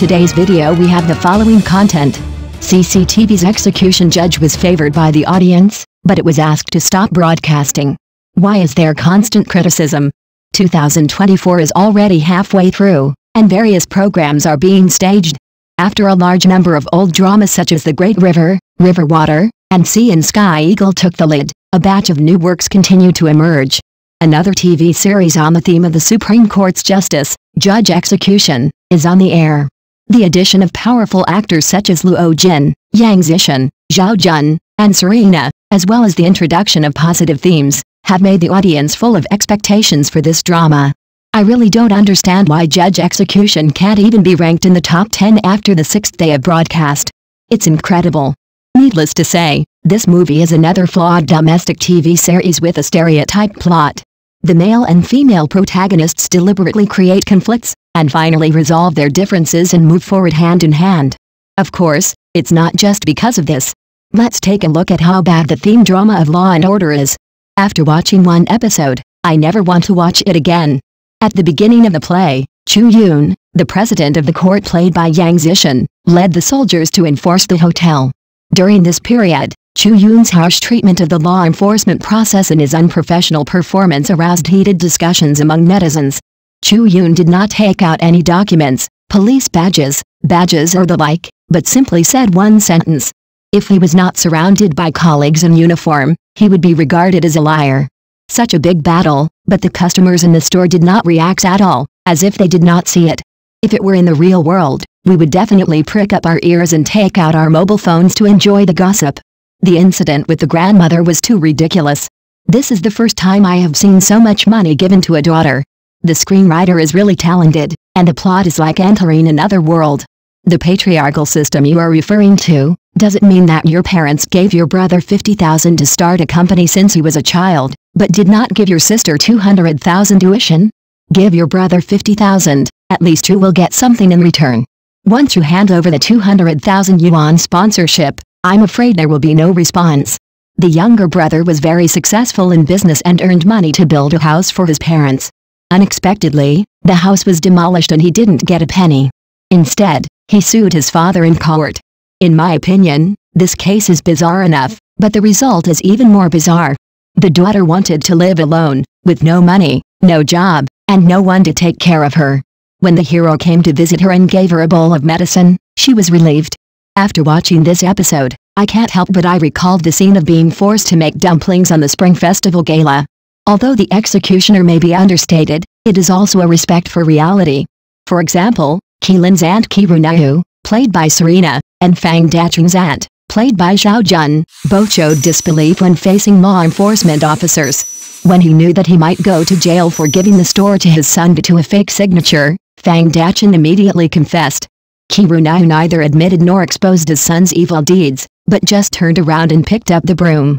Today's video we have the following content. CCTV's execution judge was favored by the audience, but it was asked to stop broadcasting. Why is there constant criticism? 2024 is already halfway through, and various programs are being staged. After a large number of old dramas such as The Great River, River Water, and Sea and Sky Eagle took the lead, a batch of new works continue to emerge. Another TV series on the theme of the Supreme Court's justice, Judge Execution, is on the air. The addition of powerful actors such as Luo Jin, Yang Zishan, Zhao Jun, and Serena, as well as the introduction of positive themes, have made the audience full of expectations for this drama. I really don't understand why Judge Execution can't even be ranked in the top 10 after the 6th day of broadcast. It's incredible. Needless to say, this movie is another flawed domestic TV series with a stereotyped plot. The male and female protagonists deliberately create conflicts, and finally resolve their differences and move forward hand in hand. Of course, it's not just because of this. Let's take a look at how bad the theme drama of Law & Order is. After watching one episode, I never want to watch it again. At the beginning of the play, Chu Yun, the president of the court played by Yang Zishan, led the soldiers to enforce the hotel. During this period, Chu Yun's harsh treatment of the law enforcement process and his unprofessional performance aroused heated discussions among netizens. Chu Yun did not take out any documents, police badges or the like, but simply said one sentence. If he was not surrounded by colleagues in uniform, he would be regarded as a liar. Such a big battle, but the customers in the store did not react at all, as if they did not see it. If it were in the real world, we would definitely prick up our ears and take out our mobile phones to enjoy the gossip. The incident with the grandmother was too ridiculous. This is the first time I have seen so much money given to a daughter. The screenwriter is really talented, and the plot is like entering another world. The patriarchal system you are referring to, does it mean that your parents gave your brother $50,000 to start a company since he was a child, but did not give your sister $200,000 tuition? Give your brother $50,000, at least you will get something in return. Once you hand over the 200,000 yuan sponsorship, I'm afraid there will be no response. The younger brother was very successful in business and earned money to build a house for his parents. Unexpectedly, the house was demolished and he didn't get a penny. Instead, he sued his father in court. In my opinion, this case is bizarre enough, but the result is even more bizarre. The daughter wanted to live alone, with no money, no job, and no one to take care of her. When the hero came to visit her and gave her a bowl of medicine, she was relieved. After watching this episode, I can't help but I recalled the scene of being forced to make dumplings on the Spring Festival Gala. Although the executioner may be understated, it is also a respect for reality. For example, Keelan's aunt Kirunayu, played by Serena, and Fang Dacheng's aunt, played by Zhao Jun, both showed disbelief when facing law enforcement officers. When he knew that he might go to jail for giving the store to his son due to a fake signature, Fang Dachen immediately confessed. Kirunayu neither admitted nor exposed his son's evil deeds, but just turned around and picked up the broom.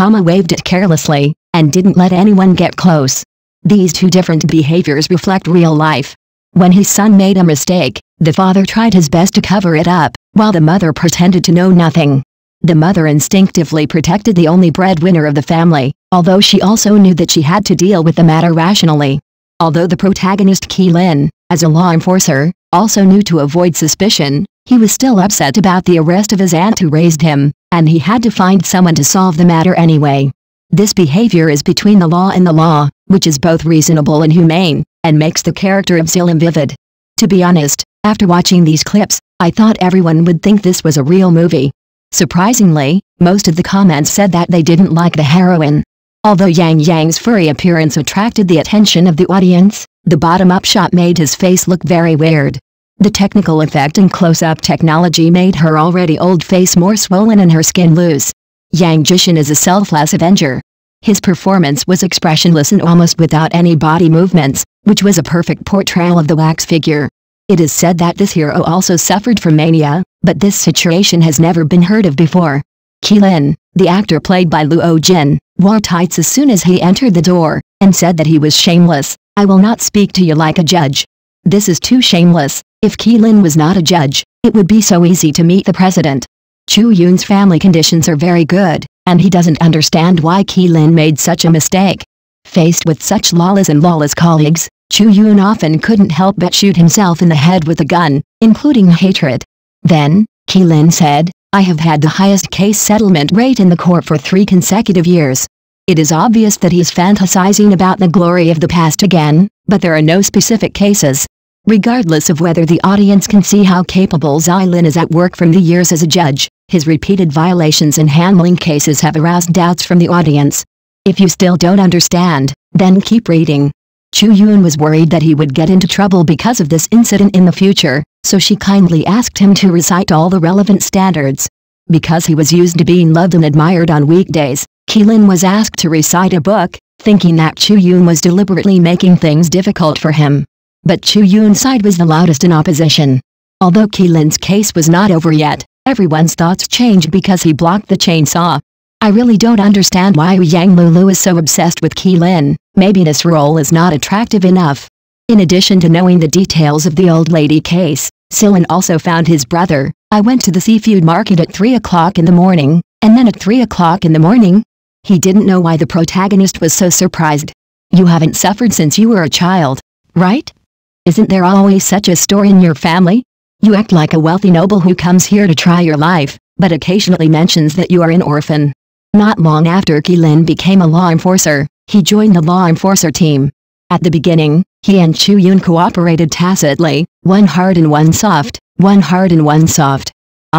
Waved it carelessly, and didn't let anyone get close. These two different behaviors reflect real life. When his son made a mistake, the father tried his best to cover it up, while the mother pretended to know nothing. The mother instinctively protected the only breadwinner of the family, although she also knew that she had to deal with the matter rationally. Although the protagonist Keelan, as a law enforcer, also knew to avoid suspicion, he was still upset about the arrest of his aunt who raised him, and he had to find someone to solve the matter anyway. This behavior is between the law and the law, which is both reasonable and humane, and makes the character of Zilin vivid. To be honest, after watching these clips, I thought everyone would think this was a real movie. Surprisingly, most of the comments said that they didn't like the heroine. Although Yang Yang's furry appearance attracted the attention of the audience, the bottom-up shot made his face look very weird. The technical effect and close-up technology made her already old face more swollen and her skin loose. Yang Zishan is a selfless avenger. His performance was expressionless and almost without any body movements, which was a perfect portrayal of the wax figure. It is said that this hero also suffered from mania, but this situation has never been heard of before. Keelan, the actor played by Luo Jin, wore tights as soon as he entered the door, and said that he was shameless. I will not speak to you like a judge. This is too shameless. If Keelan was not a judge, it would be so easy to meet the president. Chu Yun's family conditions are very good, and he doesn't understand why Keelan made such a mistake. Faced with such lawless and lawless colleagues, Chu Yun often couldn't help but shoot himself in the head with a gun, including hatred. Then, Qilin said, I have had the highest case settlement rate in the court for 3 consecutive years. It is obvious that he's fantasizing about the glory of the past again, but there are no specific cases. Regardless of whether the audience can see how capable Zilin is at work from the years as a judge, his repeated violations in handling cases have aroused doubts from the audience. If you still don't understand, then keep reading. Chu Yun was worried that he would get into trouble because of this incident in the future, so she kindly asked him to recite all the relevant standards. Because he was used to being loved and admired on weekdays, Qilin was asked to recite a book, thinking that Chu Yun was deliberately making things difficult for him. But Chu Yun's side was the loudest in opposition. Although Qilin's case was not over yet, everyone's thoughts changed because he blocked the chainsaw. I really don't understand why Yang Lulu is so obsessed with Qilin. Maybe this role is not attractive enough. In addition to knowing the details of the old lady case, Silin also found his brother. I went to the seafood market at 3 o'clock in the morning, and then at 3 o'clock in the morning. He didn't know why the protagonist was so surprised. You haven't suffered since you were a child, right? Isn't there always such a story in your family? You act like a wealthy noble who comes here to try your life, but occasionally mentions that you are an orphan. Not long after Qilin became a law enforcer, he joined the law enforcer team. At the beginning, he and Chu Yun cooperated tacitly, one hard and one soft, On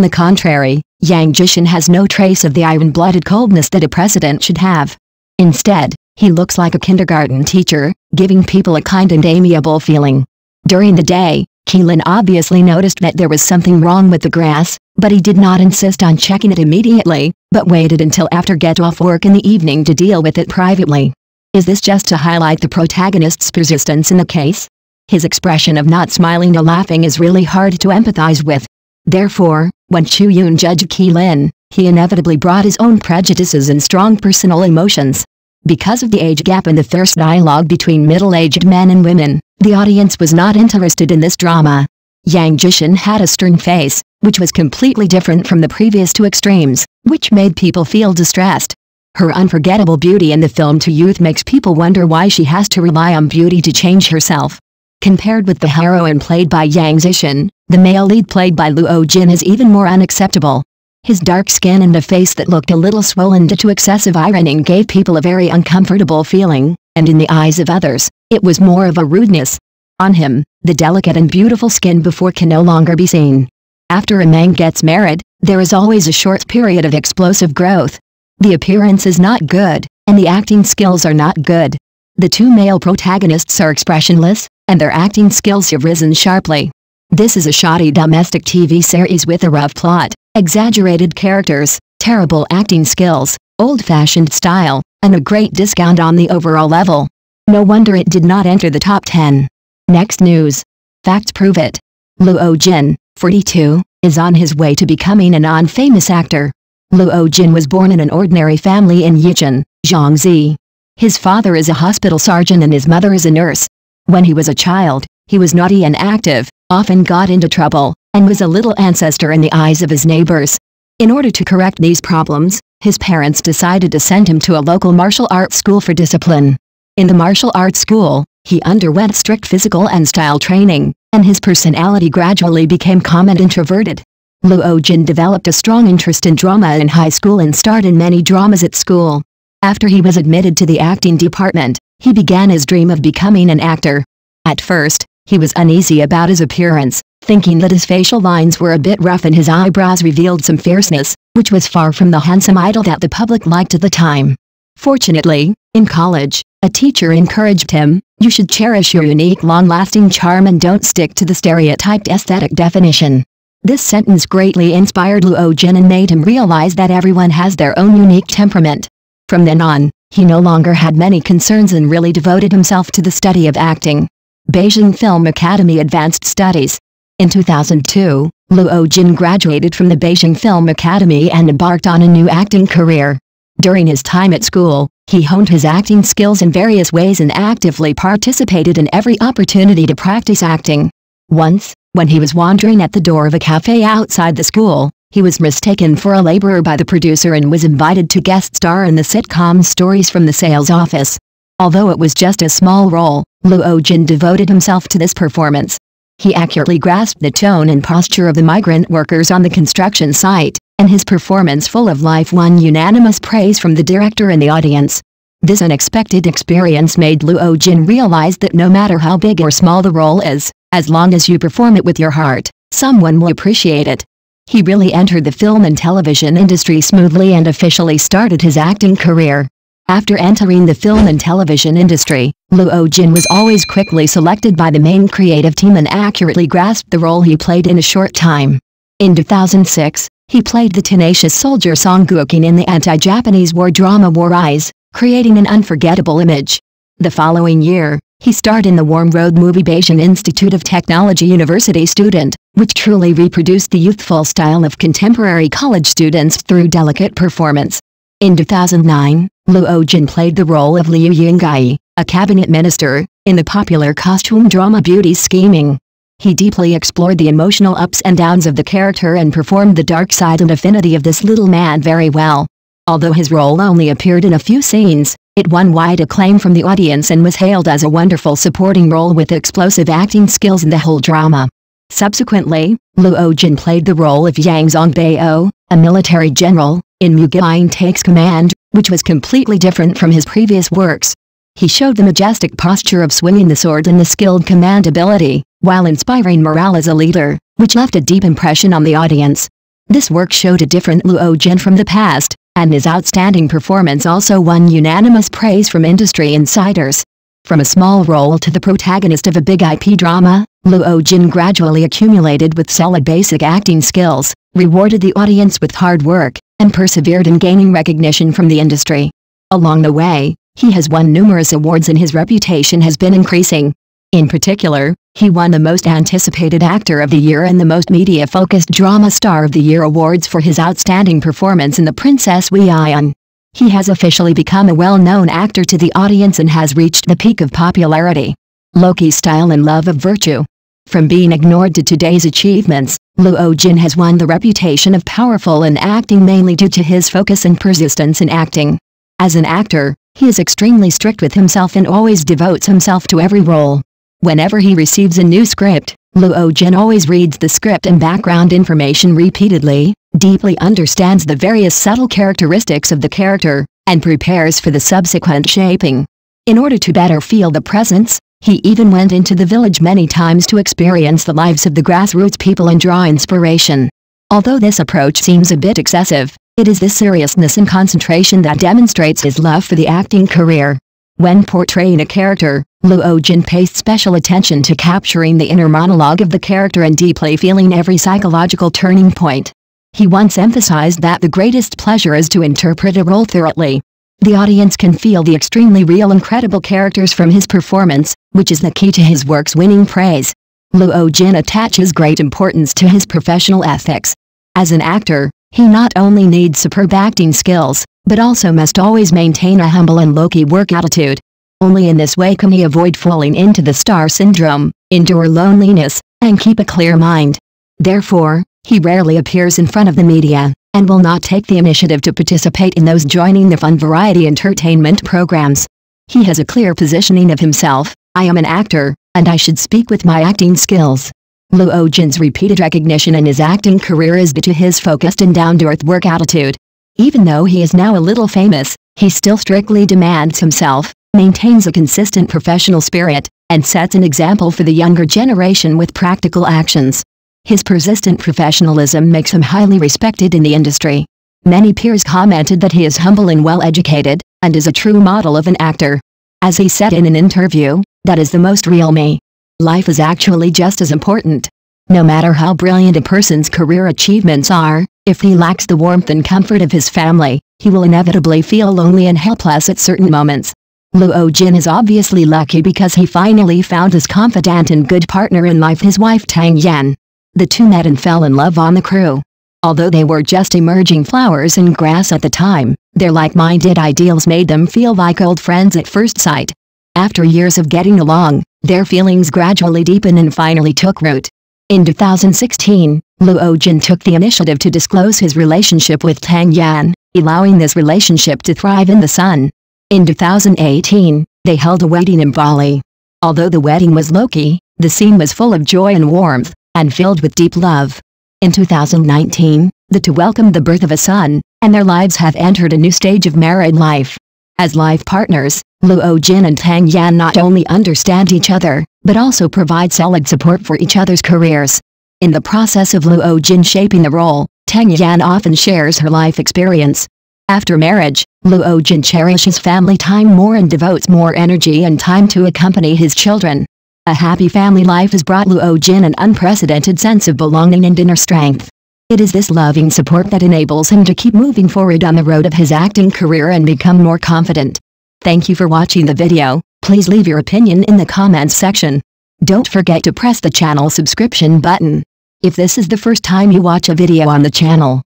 the contrary, Yang Zishan has no trace of the iron-blooded coldness that a president should have. Instead, he looks like a kindergarten teacher, giving people a kind and amiable feeling. During the day, Qilin obviously noticed that there was something wrong with the grass, but he did not insist on checking it immediately, but waited until after get-off work in the evening to deal with it privately. Is this just to highlight the protagonist's persistence in the case? His expression of not smiling or laughing is really hard to empathize with. Therefore, when Chu Yun judged Qilin, he inevitably brought his own prejudices and strong personal emotions. Because of the age gap and the fierce dialogue between middle-aged men and women, the audience was not interested in this drama. Yang Zishan had a stern face, which was completely different from the previous 2 extremes, which made people feel distressed. Her unforgettable beauty in the film To Youth makes people wonder why she has to rely on beauty to change herself. Compared with the heroine played by Yang Zishan, the male lead played by Luo Jin is even more unacceptable. His dark skin and a face that looked a little swollen due to excessive ironing gave people a very uncomfortable feeling, and in the eyes of others, it was more of a rudeness. On him, the delicate and beautiful skin before can no longer be seen. After a man gets married, there is always a short period of explosive growth. The appearance is not good, and the acting skills are not good. The 2 male protagonists are expressionless, and their acting skills have risen sharply. This is a shoddy domestic TV series with a rough plot, exaggerated characters, terrible acting skills, old-fashioned style, and a great discount on the overall level. No wonder it did not enter the top 10. Next news. Facts prove it. Luo Jin, 42, is on his way to becoming a non-famous actor. Luo Jin was born in an ordinary family in Yichun, Jiangxi. His father is a hospital sergeant and his mother is a nurse. When he was a child, he was naughty and active, often got into trouble, and was a little ancestor in the eyes of his neighbors. In order to correct these problems, his parents decided to send him to a local martial arts school for discipline. In the martial arts school, he underwent strict physical and style training, and his personality gradually became calm and introverted. Luo Jin developed a strong interest in drama in high school and starred in many dramas at school. After he was admitted to the acting department, he began his dream of becoming an actor. At first, he was uneasy about his appearance, thinking that his facial lines were a bit rough and his eyebrows revealed some fierceness, which was far from the handsome idol that the public liked at the time. Fortunately, in college, a teacher encouraged him, "You should cherish your unique long-lasting charm and don't stick to the stereotyped aesthetic definition." This sentence greatly inspired Luo Jin and made him realize that everyone has their own unique temperament. From then on, he no longer had many concerns and really devoted himself to the study of acting. Beijing Film Academy Advanced Studies. In 2002, Luo Jin graduated from the Beijing Film Academy and embarked on a new acting career. During his time at school, he honed his acting skills in various ways and actively participated in every opportunity to practice acting. Once, when he was wandering at the door of a cafe outside the school, he was mistaken for a laborer by the producer and was invited to guest star in the sitcom Stories from the Sales Office. Although it was just a small role, Luo Jin devoted himself to this performance. He accurately grasped the tone and posture of the migrant workers on the construction site, and his performance full of life won unanimous praise from the director and the audience. This unexpected experience made Luo Jin realize that no matter how big or small the role is, as long as you perform it with your heart, someone will appreciate it. He really entered the film and television industry smoothly and officially started his acting career. After entering the film and television industry, Luo Jin was always quickly selected by the main creative team and accurately grasped the role he played in a short time. In 2006, he played the tenacious soldier Song Guoqin in the anti-Japanese war drama War Eyes, creating an unforgettable image. The following year, he starred in the Warm Road movie Beijing Institute of Technology University student, which truly reproduced the youthful style of contemporary college students through delicate performance. In 2009, Luo Jin played the role of Liu Yingyi, a cabinet minister, in the popular costume drama Beauty Scheming. He deeply explored the emotional ups and downs of the character and performed the dark side and affinity of this little man very well. Although his role only appeared in a few scenes, it won wide acclaim from the audience and was hailed as a wonderful supporting role with explosive acting skills in the whole drama. Subsequently, Luo Jin played the role of Yang Zongbao, a military general, in Mu Guiying Takes Command, which was completely different from his previous works. He showed the majestic posture of swinging the sword and the skilled command ability, while inspiring morale as a leader, which left a deep impression on the audience. This work showed a different Luo Jin from the past, and his outstanding performance also won unanimous praise from industry insiders. From a small role to the protagonist of a big IP drama, Luo Jin gradually accumulated with solid basic acting skills, rewarded the audience with hard work, and persevered in gaining recognition from the industry. Along the way, he has won numerous awards and his reputation has been increasing. In particular, he won the Most Anticipated Actor of the Year and the Most Media-Focused Drama Star of the Year awards for his outstanding performance in The Princess Wei Ying. He has officially become a well-known actor to the audience and has reached the peak of popularity. Loki's style and love of virtue. From being ignored to today's achievements, Luo Jin has won the reputation of powerful in acting mainly due to his focus and persistence in acting. As an actor, he is extremely strict with himself and always devotes himself to every role. Whenever he receives a new script, Luo Jin always reads the script and background information repeatedly, deeply understands the various subtle characteristics of the character, and prepares for the subsequent shaping. In order to better feel the presence, he even went into the village many times to experience the lives of the grassroots people and draw inspiration. Although this approach seems a bit excessive, it is this seriousness and concentration that demonstrates his love for the acting career. When portraying a character, Luo Jin pays special attention to capturing the inner monologue of the character and deeply feeling every psychological turning point. He once emphasized that the greatest pleasure is to interpret a role thoroughly. The audience can feel the extremely real and credible characters from his performance, which is the key to his work's winning praise. Luo Jin attaches great importance to his professional ethics. As an actor, he not only needs superb acting skills, but also must always maintain a humble and low-key work attitude. Only in this way can he avoid falling into the star syndrome, endure loneliness, and keep a clear mind. Therefore, he rarely appears in front of the media, and will not take the initiative to participate in those joining the fun variety entertainment programs. He has a clear positioning of himself: I am an actor, and I should speak with my acting skills. Luo Jin's repeated recognition in his acting career is due to his focused and down-to-earth work attitude. Even though he is now a little famous, he still strictly demands himself, maintains a consistent professional spirit, and sets an example for the younger generation with practical actions. His persistent professionalism makes him highly respected in the industry. Many peers commented that he is humble and well-educated, and is a true model of an actor. As he said in an interview, "That is the most real me. Life is actually just as important. No matter how brilliant a person's career achievements are, if he lacks the warmth and comfort of his family, he will inevitably feel lonely and helpless at certain moments." Luo Jin is obviously lucky because he finally found his confidant and good partner in life, his wife Tang Yan. The two met and fell in love on the crew. Although they were just emerging flowers and grass at the time, their like-minded ideals made them feel like old friends at first sight. After years of getting along, their feelings gradually deepened and finally took root. In 2016, Luo Jin took the initiative to disclose his relationship with Tang Yan, allowing this relationship to thrive in the sun. In 2018, they held a wedding in Bali. Although the wedding was low-key, the scene was full of joy and warmth, and filled with deep love. In 2019, the two welcomed the birth of a son, and their lives have entered a new stage of married life. As life partners, Luo Jin and Tang Yan not only understand each other, but also provide solid support for each other's careers. In the process of Luo Jin shaping the role, Tang Yan often shares her life experience. After marriage, Luo Jin cherishes family time more and devotes more energy and time to accompany his children. A happy family life has brought Luo Jin an unprecedented sense of belonging and inner strength. It is this loving support that enables him to keep moving forward on the road of his acting career and become more confident. Thank you for watching the video. Please leave your opinion in the comments section. Don't forget to press the channel subscription button. If this is the first time you watch a video on the channel,